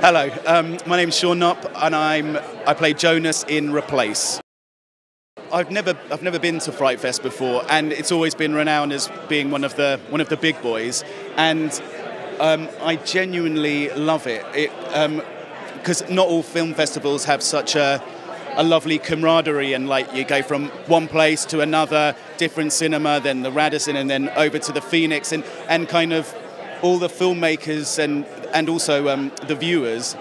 Hello, my name's Sean Knopp, and I play Jonas in Replace. I've never been to FrightFest before, and it's always been renowned as being one of the big boys, and I genuinely love it. Because not all film festivals have such a lovely camaraderie, and like you go from one place to another, different cinema, then the Radisson, and then over to the Phoenix, and kind of all the filmmakers and also the viewers,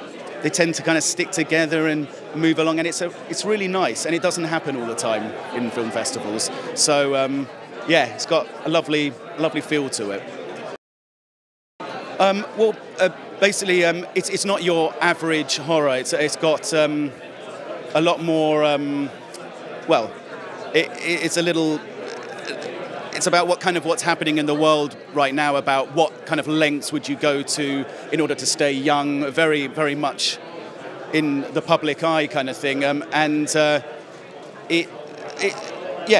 they tend to kind of stick together and move along, and it's really nice, and it doesn't happen all the time in film festivals. So yeah, it's got a lovely feel to it. Basically, it's not your average horror. It's got a lot more. Well, it's a little. It's about what's happening in the world right now, about what kind of lengths would you go to in order to stay young, very, very much in the public eye kind of thing. It's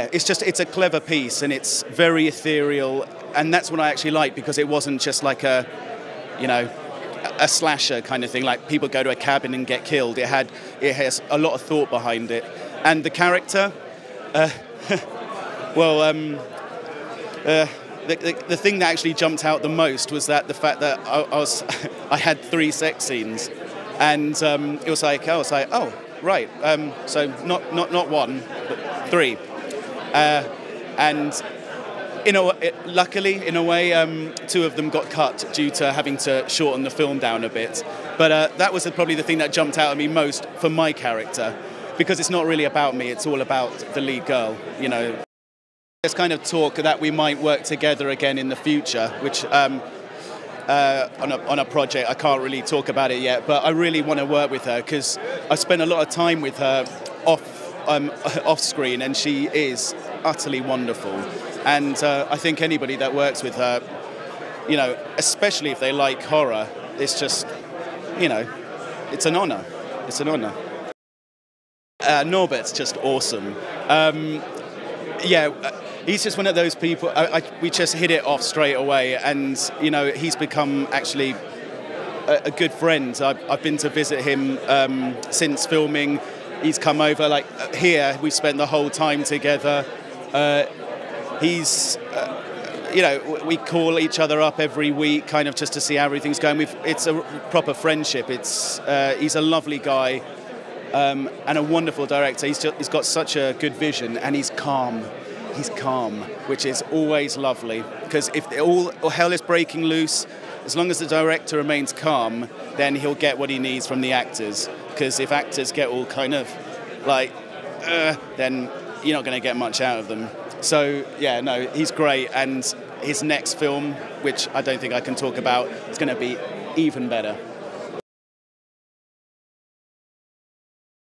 a clever piece, and it's very ethereal, and that's what I actually like, because it wasn't just like a slasher kind of thing, like people go to a cabin and get killed. It has a lot of thought behind it, and the character, the thing that actually jumped out the most was that the fact that I had 3 sex scenes, and it was like oh right, so not 1, but 3, and luckily in a way, 2 of them got cut due to having to shorten the film down a bit, but that was probably the thing that jumped out at me most for my character, because it's not really about me; it's all about the lead girl, you know. There's kind of talk that we might work together again in the future, which on a project, I can't really talk about it yet, but I really want to work with her, because I spent a lot of time with her off screen, and she is utterly wonderful. And I think anybody that works with her, you know, especially if they like horror, it's just, you know, it's an honour. It's an honour. Norbert's just awesome. Yeah. He's just one of those people, we just hit it off straight away, and you know, he's become actually a good friend. I've been to visit him since filming. He's come over, like here, we've spent the whole time together. You know, we call each other up every week, kind of just to see how everything's going. It's a proper friendship. He's a lovely guy. And a wonderful director. He's got such a good vision, and he's calm, which is always lovely, because if all hell is breaking loose, as long as the director remains calm, then he'll get what he needs from the actors, because if actors get all kind of like then you're not going to get much out of them. So yeah, no, he's great, and his next film, which I don't think I can talk about, is going to be even better.